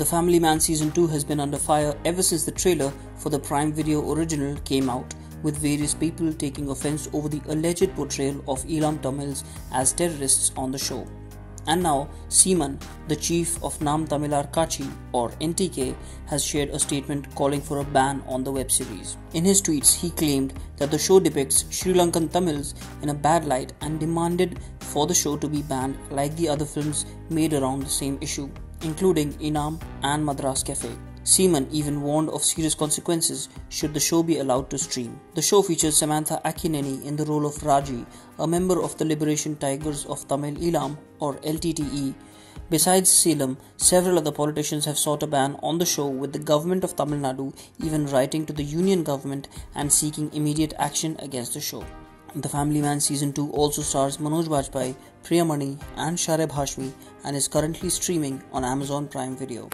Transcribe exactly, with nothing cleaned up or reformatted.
The Family Man Season two has been under fire ever since the trailer for the Prime Video original came out, with various people taking offense over the alleged portrayal of Eelam Tamils as terrorists on the show. And now, Seeman, the chief of Naam Tamilar Katchi or N T K, has shared a statement calling for a ban on the web series. In his tweets, he claimed that the show depicts Sri Lankan Tamils in a bad light and demanded for the show to be banned like the other films made around the same issue, including Enam and Madras Cafe. Seeman even warned of serious consequences should the show be allowed to stream. The show features Samantha Akkineni in the role of Raji, a member of the Liberation Tigers of Tamil Eelam or L T T E. Besides Seelam, several other politicians have sought a ban on the show, with the government of Tamil Nadu even writing to the union government and seeking immediate action against the show. The Family Man Season two also stars Manoj Bajpayee, Priyamani and Sharib Hashmi and is currently streaming on Amazon Prime Video.